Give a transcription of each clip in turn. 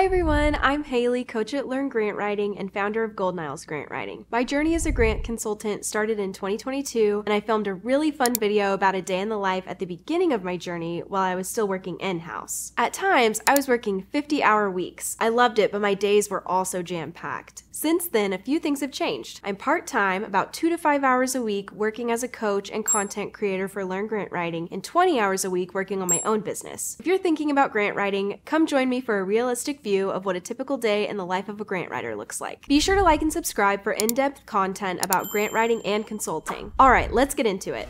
Hi everyone, I'm Haley, coach at Learn Grant Writing and founder of Golden Isles Grant Writing. My journey as a grant consultant started in 2022, and I filmed a really fun video about a day in the life at the beginning of my journey while I was still working in-house. At times, I was working 50-hour weeks. I loved it, but my days were also jam-packed. Since then, a few things have changed. I'm part-time, about 2 to 5 hours a week, working as a coach and content creator for Learn Grant Writing, and 20 hours a week working on my own business. If you're thinking about grant writing, come join me for a realistic view of what a typical day in the life of a grant writer looks like. Be sure to like and subscribe for in-depth content about grant writing and consulting. All right, let's get into it.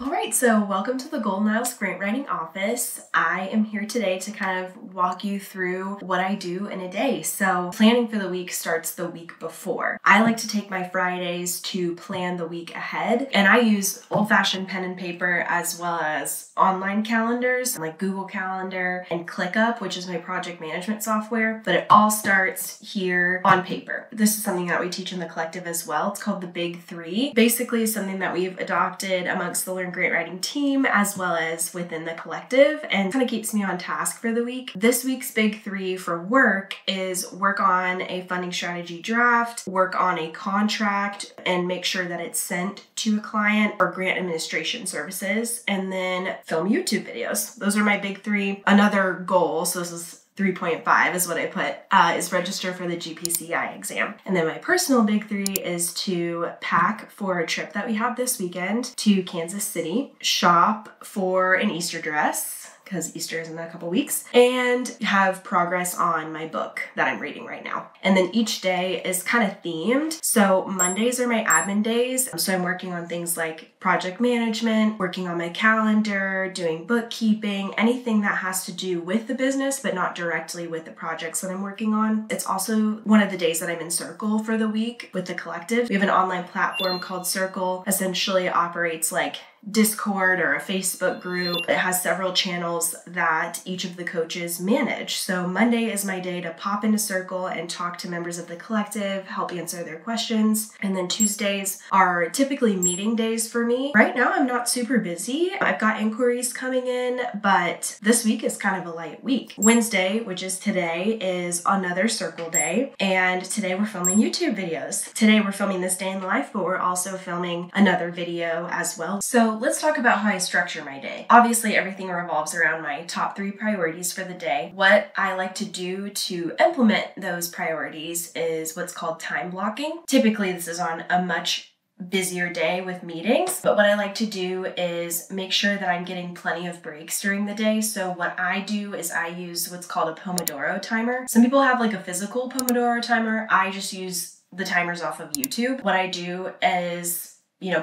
All right, so welcome to the Golden Isles Grant Writing office. I am here today to kind of walk you through what I do in a day. So planning for the week starts the week before. I like to take my Fridays to plan the week ahead, and I use old-fashioned pen and paper as well as online calendars like Google Calendar and ClickUp, which is my project management software, but it all starts here on paper. This is something that we teach in the collective as well. It's called the Big Three. Basically, something that we've adopted amongst the Learn Grant Writing team as well as within the collective, and kind of keeps me on task for the week. This week's Big Three for work is work on a funding strategy draft, work on a contract and make sure that it's sent to a client, or grant administration services, and then film YouTube videos. Those are my Big Three. Another goal, so this is 3.5 is what I put, is register for the GPCI exam. And then my personal Big Three is to pack for a trip that we have this weekend to Kansas City, shop for an Easter dress, because Easter is in a couple weeks, and have progress on my book that I'm reading right now. And then each day is kind of themed. So Mondays are my admin days. So I'm working on things like project management, working on my calendar, doing bookkeeping, anything that has to do with the business, but not directly with the projects that I'm working on. It's also one of the days that I'm in Circle for the week with the collective. We have an online platform called Circle, essentially operates like Discord or a Facebook group. It has several channels that each of the coaches manage. So Monday is my day to pop into Circle and talk to members of the collective, help answer their questions. And then Tuesdays are typically meeting days for me. Right now I'm not super busy. I've got inquiries coming in, but this week is kind of a light week. Wednesday, which is today, is another Circle day. And today we're filming YouTube videos. Today we're filming this day in life, but we're also filming another video as well. So let's talk about how I structure my day. Obviously, everything revolves around my top 3 priorities for the day. What I like to do to implement those priorities is what's called time blocking. Typically, this is on a much busier day with meetings, but what I like to do is make sure that I'm getting plenty of breaks during the day. So what I do is I use what's called a Pomodoro timer. Some people have like a physical Pomodoro timer. I just use the timers off of YouTube. What I do is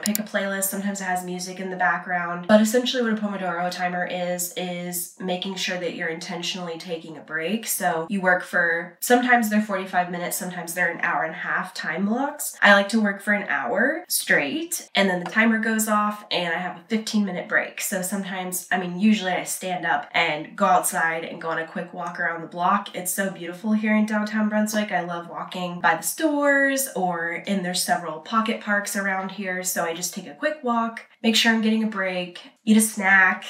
pick a playlist. Sometimes it has music in the background, but essentially what a Pomodoro timer is making sure that you're intentionally taking a break. So you work for, sometimes they're 45 minutes, sometimes they're an hour and a half time blocks. I like to work for an hour straight, and then the timer goes off and I have a 15-minute break. So sometimes, usually I stand up and go outside and go on a quick walk around the block. It's so beautiful here in downtown Brunswick. I love walking by the stores, and there's several pocket parks around here. So I just take a quick walk, make sure I'm getting a break, eat a snack,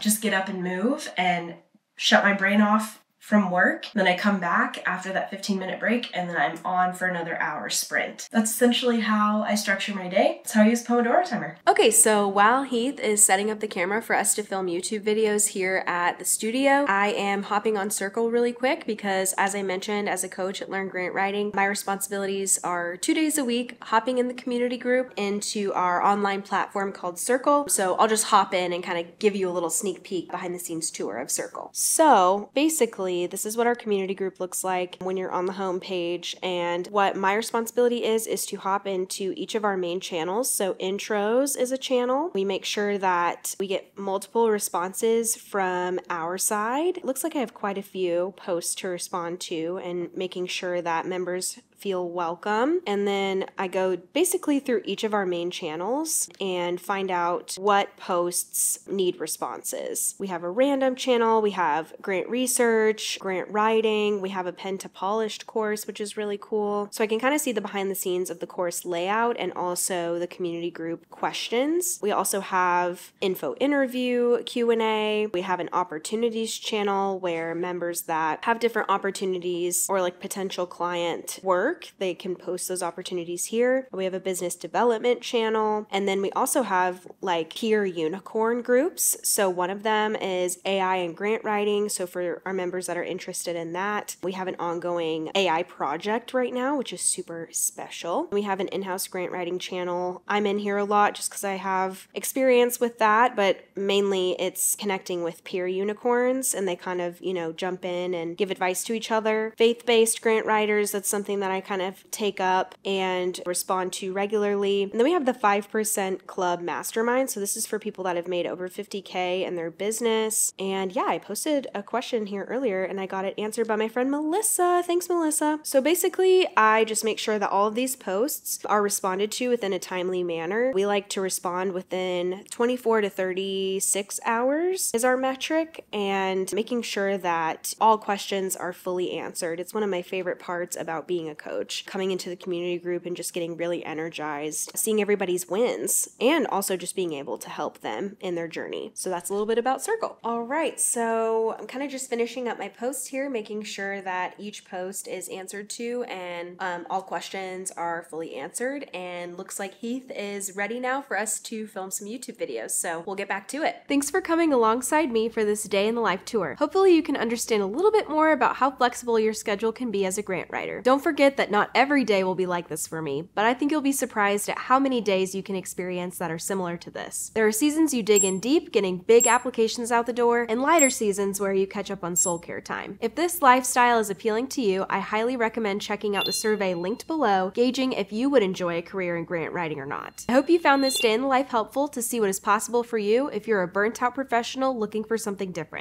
just get up and move and shut my brain off from work. Then I come back after that 15-minute break, and then I'm on for another hour sprint. That's essentially how I structure my day. That's how I use Pomodoro timer. Okay, so while Heath is setting up the camera for us to film YouTube videos here at the studio, I am hopping on Circle really quick because, as I mentioned, as a coach at Learn Grant Writing, my responsibilities are 2 days a week, hopping in the community group into our online platform called Circle. So I'll just hop in and kind of give you a little sneak peek behind the scenes tour of Circle. So basically, this is what our community group looks like when you're on the home page, and what my responsibility is to hop into each of our main channels. So intros is a channel. We make sure that we get multiple responses from our side. It looks like I have quite a few posts to respond to, and making sure that members feel welcome. And then I go basically through each of our main channels and find out what posts need responses. We have a random channel, we have grant research, grant writing, we have a pen to polished course, which is really cool. So I can kind of see the behind the scenes of the course layout and also the community group questions. We also have info interview, Q&A. We have an opportunities channel where members that have different opportunities or like potential client work, they can post those opportunities here. We have a business development channel. And then we also have like peer unicorn groups. So one of them is AI and grant writing. So for our members that are interested in that, we have an ongoing AI project right now, which is super special. We have an in-house grant writing channel. I'm in here a lot just because I have experience with that, but mainly it's connecting with peer unicorns and they kind of, you know, jump in and give advice to each other. Faith-based grant writers, that's something that I kind of take up and respond to regularly. And then we have the 5% Club Mastermind. So this is for people that have made over 50K in their business. And yeah, I posted a question here earlier and I got it answered by my friend Melissa. Thanks, Melissa. So basically, I just make sure that all of these posts are responded to within a timely manner. We like to respond within 24 to 36 hours is our metric, and making sure that all questions are fully answered. It's one of my favorite parts about being a coach, coming into the community group and just getting really energized, seeing everybody's wins, and also just being able to help them in their journey. So that's a little bit about Circle. All right, so I'm kind of just finishing up my post here, making sure that each post is answered to and all questions are fully answered. And looks like Heath is ready now for us to film some YouTube videos. So we'll get back to it. Thanks for coming alongside me for this day in the life tour. Hopefully you can understand a little bit more about how flexible your schedule can be as a grant writer. Don't forget that not every day will be like this for me, but I think you'll be surprised at how many days you can experience that are similar to this. There are seasons you dig in deep, getting big applications out the door, and lighter seasons where you catch up on soul care time. If this lifestyle is appealing to you, I highly recommend checking out the survey linked below, gauging if you would enjoy a career in grant writing or not. I hope you found this day in the life helpful to see what is possible for you if you're a burnt out professional looking for something different.